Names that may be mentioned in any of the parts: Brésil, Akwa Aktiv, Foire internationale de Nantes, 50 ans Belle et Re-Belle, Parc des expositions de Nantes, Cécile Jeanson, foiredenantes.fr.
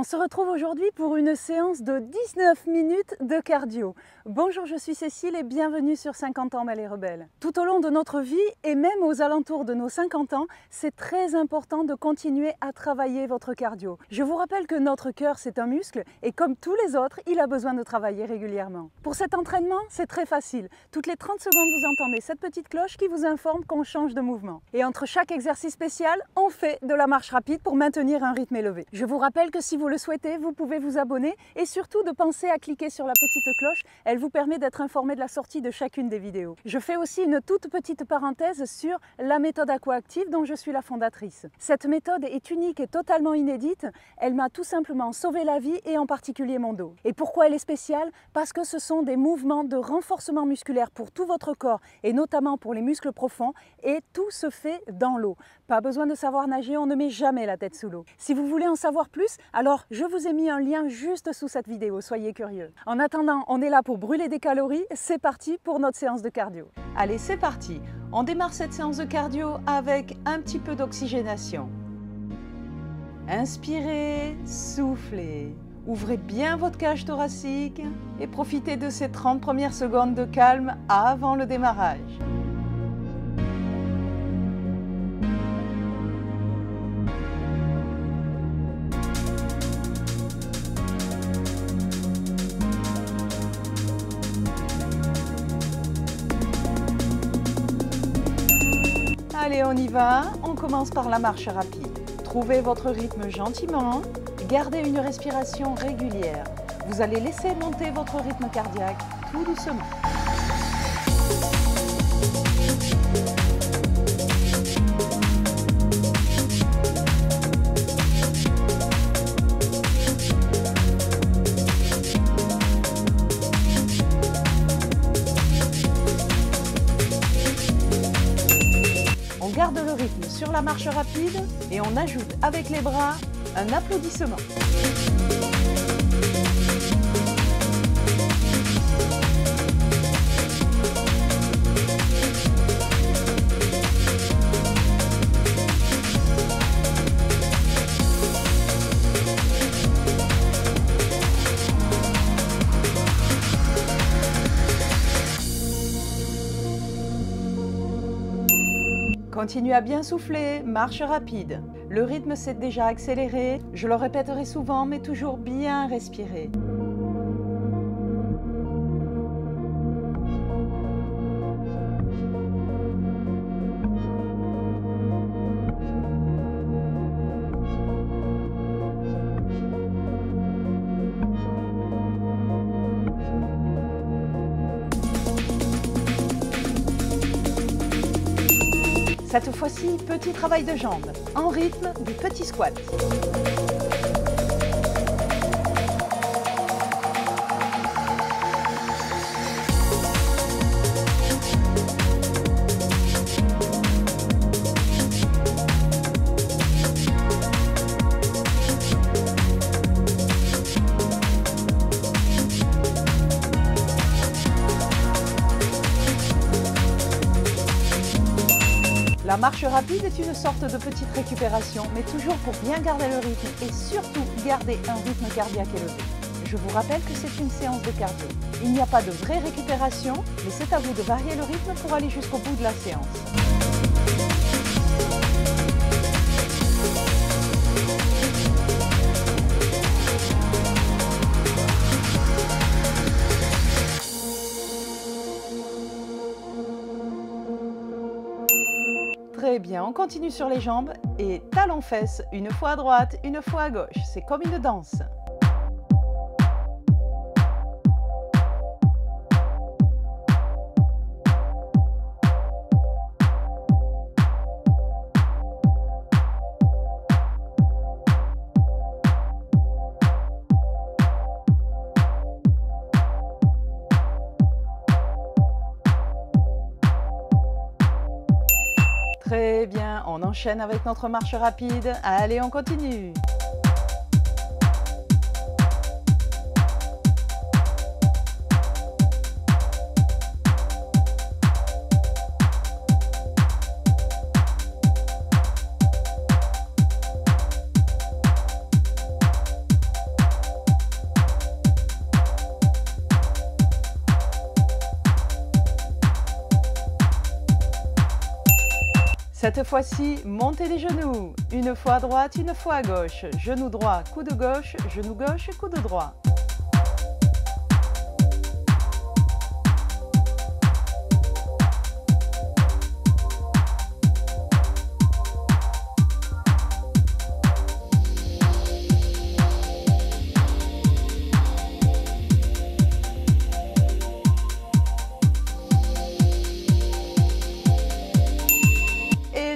On se retrouve aujourd'hui pour une séance de 19 minutes de cardio. Bonjour, je suis Cécile et bienvenue sur 50 ans Belle et Re-Belle. Tout au long de notre vie et même aux alentours de nos 50 ans, c'est très important de continuer à travailler votre cardio. Je vous rappelle que notre cœur, c'est un muscle et comme tous les autres, il a besoin de travailler régulièrement. Pour cet entraînement, c'est très facile. Toutes les 30 secondes, vous entendez cette petite cloche qui vous informe qu'on change de mouvement. Et entre chaque exercice spécial, on fait de la marche rapide pour maintenir un rythme élevé. Je vous rappelle que si vous le souhaitez, vous pouvez vous abonner et surtout de penser à cliquer sur la petite cloche, elle vous permet d'être informé de la sortie de chacune des vidéos. Je fais aussi une toute petite parenthèse sur la méthode Akwa Aktiv dont je suis la fondatrice. Cette méthode est unique et totalement inédite, elle m'a tout simplement sauvé la vie et en particulier mon dos. Et pourquoi elle est spéciale? Parce que ce sont des mouvements de renforcement musculaire pour tout votre corps et notamment pour les muscles profonds et tout se fait dans l'eau. Pas besoin de savoir nager, on ne met jamais la tête sous l'eau. Si vous voulez en savoir plus, alors je vous ai mis un lien juste sous cette vidéo, soyez curieux. En attendant, on est là pour brûler des calories, c'est parti pour notre séance de cardio. Allez, c'est parti. On démarre cette séance de cardio avec un petit peu d'oxygénation. Inspirez, soufflez. Ouvrez bien votre cage thoracique et profitez de ces 30 premières secondes de calme avant le démarrage. Allez, on y va, on commence par la marche rapide. Trouvez votre rythme gentiment, gardez une respiration régulière. Vous allez laisser monter votre rythme cardiaque tout doucement. Sur la marche rapide et on ajoute avec les bras un applaudissement. Continuez à bien souffler, marche rapide. Le rythme s'est déjà accéléré, je le répéterai souvent, mais toujours bien respirer. Cette fois-ci, petit travail de jambes, en rythme du petit squat. La marche rapide est une sorte de petite récupération, mais toujours pour bien garder le rythme et surtout garder un rythme cardiaque élevé. Je vous rappelle que c'est une séance de cardio. Il n'y a pas de vraie récupération, mais c'est à vous de varier le rythme pour aller jusqu'au bout de la séance. Très bien, on continue sur les jambes et talons-fesses, une fois à droite, une fois à gauche. C'est comme une danse. Très bien, on enchaîne avec notre marche rapide. Allez, on continue. Cette fois-ci, montez les genoux. Une fois à droite, une fois à gauche. Genou droit, coude gauche, genou gauche, coude droit.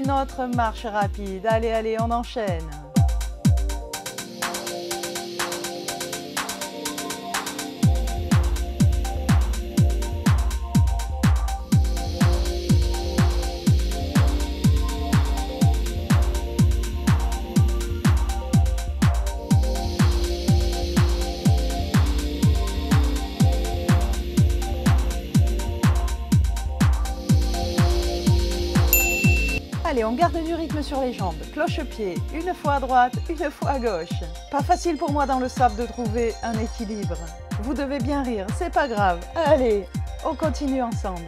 Notre marche rapide, allez, allez, on enchaîne. Allez, on garde du rythme sur les jambes, cloche-pied, une fois à droite, une fois à gauche. Pas facile pour moi dans le sable de trouver un équilibre. Vous devez bien rire, c'est pas grave. Allez, on continue ensemble.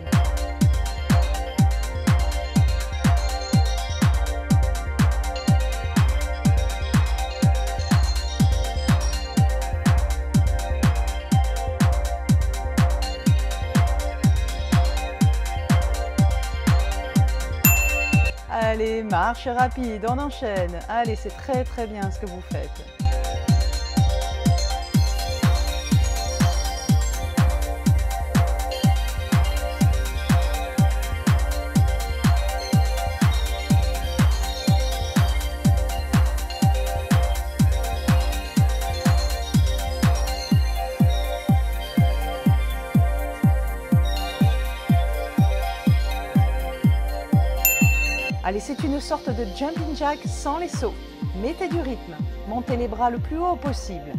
Allez, marche rapide, on enchaîne. Allez, c'est très très bien ce que vous faites. Allez, c'est une sorte de jumping jack sans les sauts. Mettez du rythme, montez les bras le plus haut possible.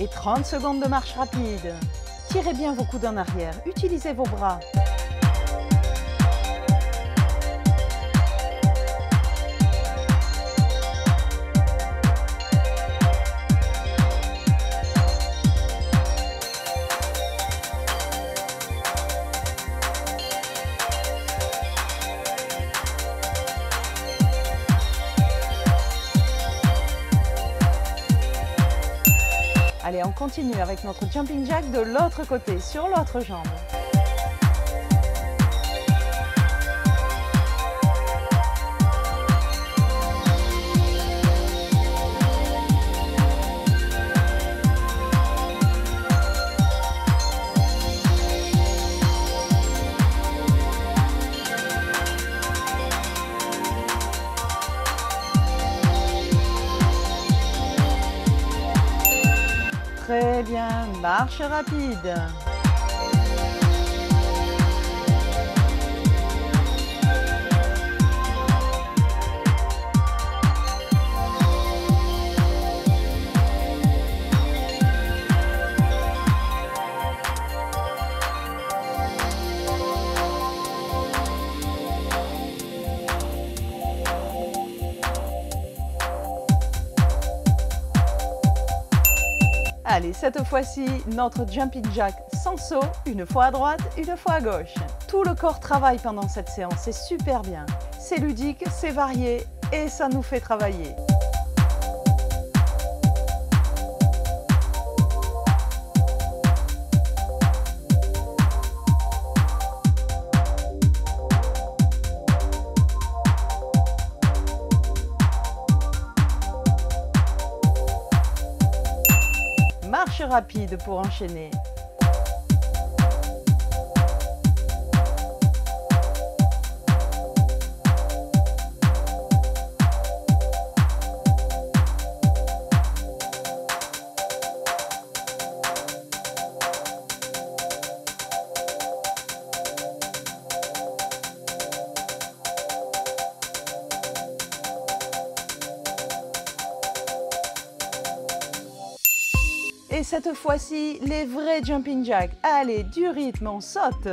Et 30 secondes de marche rapide. Tirez bien vos coudes en arrière, utilisez vos bras. Allez, on continue avec notre jumping jack de l'autre côté, sur l'autre jambe. Très bien, marche rapide. Allez, cette fois-ci, notre jumping jack sans saut, une fois à droite, une fois à gauche. Tout le corps travaille pendant cette séance, c'est super bien. C'est ludique, c'est varié et ça nous fait travailler. Marche rapide pour enchaîner. Et cette fois-ci, les vrais jumping jacks. Allez, du rythme, on saute.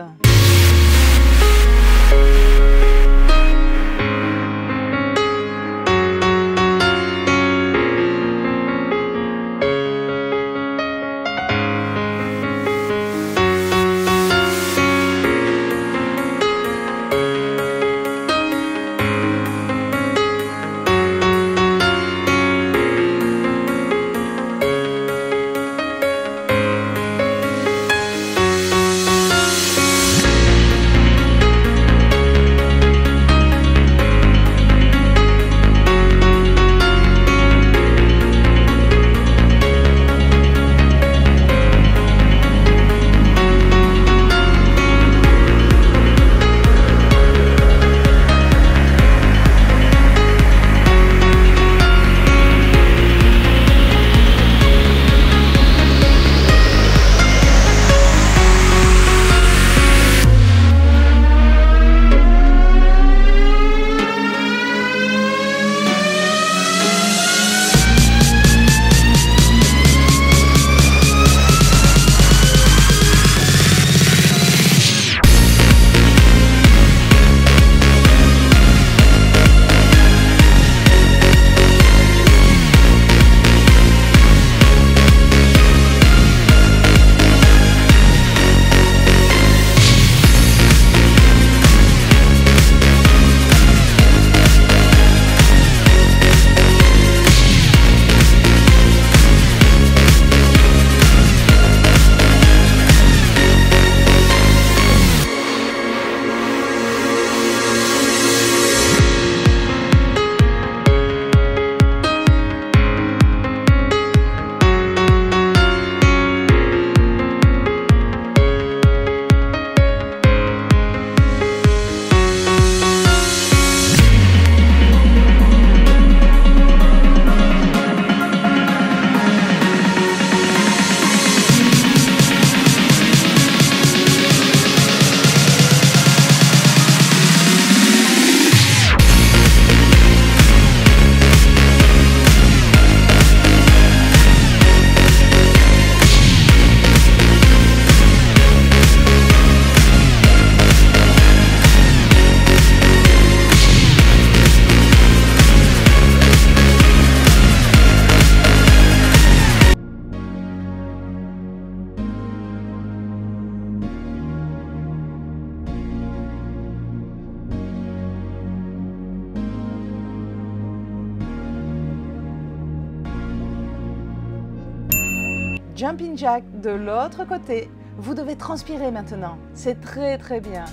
Jumping jack de l'autre côté. Vous devez transpirer maintenant. C'est très très bien.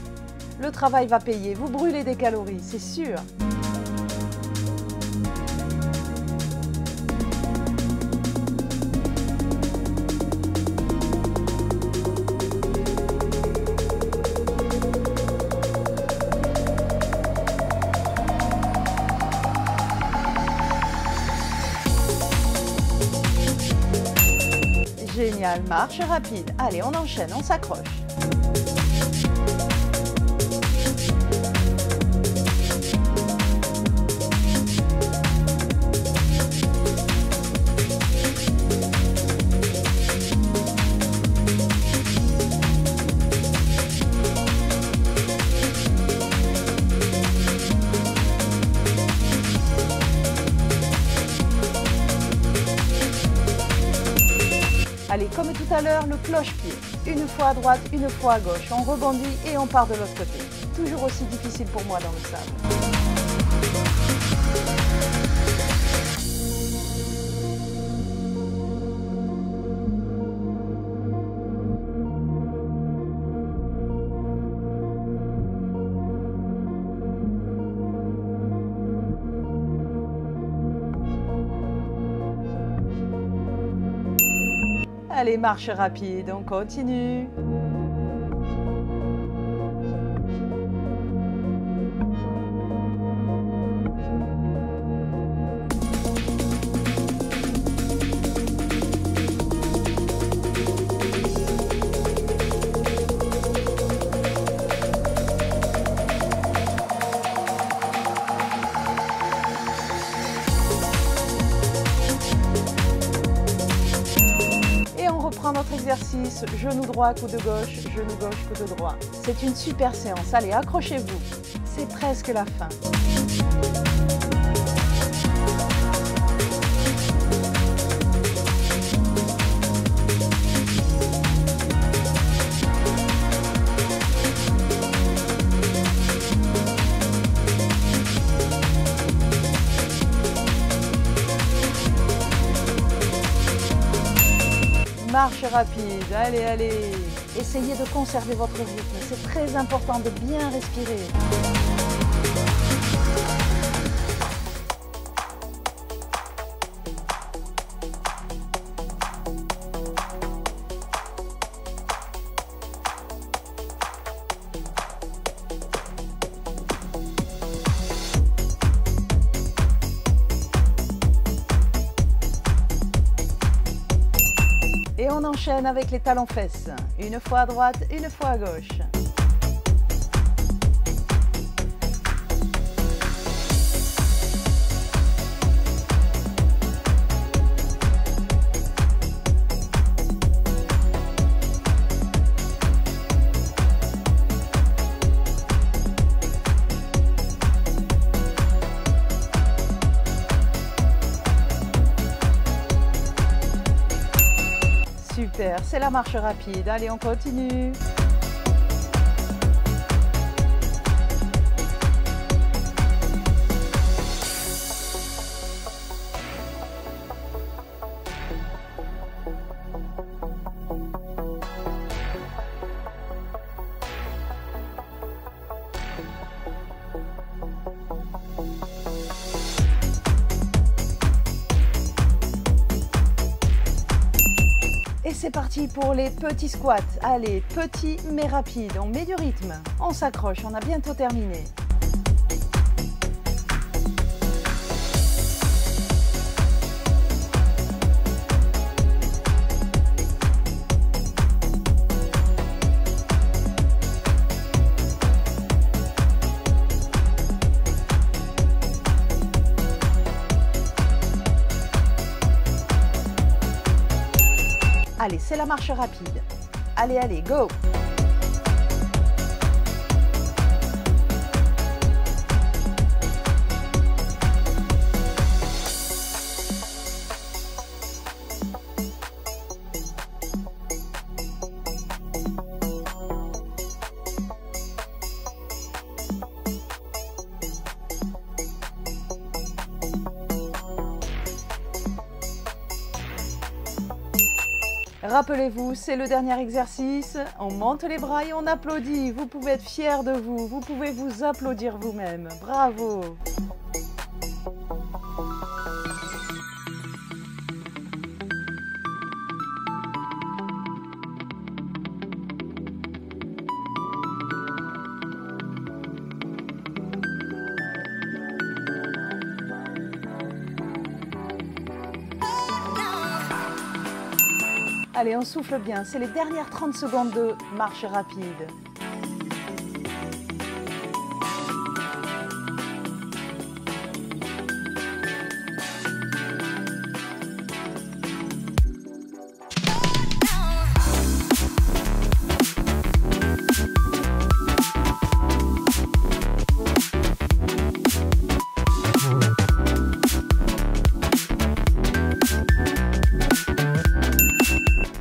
Le travail va payer. Vous brûlez des calories, c'est sûr. Génial, marche rapide. Allez, on enchaîne, on s'accroche. Allez, comme tout à l'heure, le cloche-pied. Une fois à droite, une fois à gauche. On rebondit et on part de l'autre côté. Toujours aussi difficile pour moi dans le sable. Allez, marche rapide, on continue. reprend notre exercice, genou droit, coude gauche, genou gauche, coude droit. C'est une super séance, allez, accrochez-vous, c'est presque la fin. Marche rapide, allez, allez. Essayez de conserver votre rythme, c'est très important de bien respirer. Et on enchaîne avec les talons-fesses. Une fois à droite, une fois à gauche. Super, c'est la marche rapide. Allez, on continue. Et c'est parti pour les petits squats. Allez, petit mais rapide, on met du rythme. On s'accroche, on a bientôt terminé. Allez, c'est la marche rapide. Allez, allez, go! Rappelez-vous, c'est le dernier exercice, on monte les bras et on applaudit. Vous pouvez être fiers de vous, vous pouvez vous applaudir vous-même. Bravo! Allez, on souffle bien, c'est les dernières 30 secondes de marche rapide.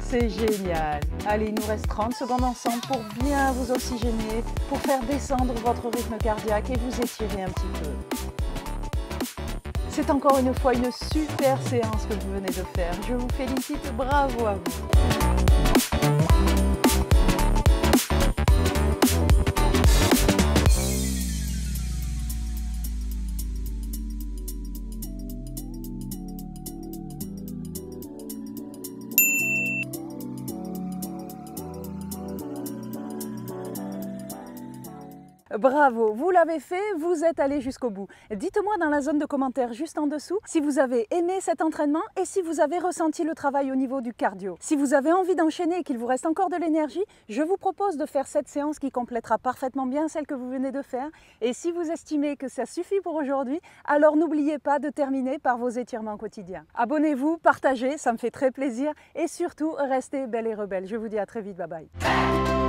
C'est génial. Allez, il nous reste 30 secondes ensemble pour bien vous oxygéner, pour faire descendre votre rythme cardiaque et vous étirer un petit peu. C'est encore une fois une super séance que vous venez de faire. Je vous félicite, bravo à vous. Bravo, vous l'avez fait, vous êtes allé jusqu'au bout. Dites-moi dans la zone de commentaires juste en dessous si vous avez aimé cet entraînement et si vous avez ressenti le travail au niveau du cardio. Si vous avez envie d'enchaîner et qu'il vous reste encore de l'énergie, je vous propose de faire cette séance qui complétera parfaitement bien celle que vous venez de faire. Et si vous estimez que ça suffit pour aujourd'hui, alors n'oubliez pas de terminer par vos étirements quotidiens. Abonnez-vous, partagez, ça me fait très plaisir et surtout restez belle et rebelle. Je vous dis à très vite, bye bye.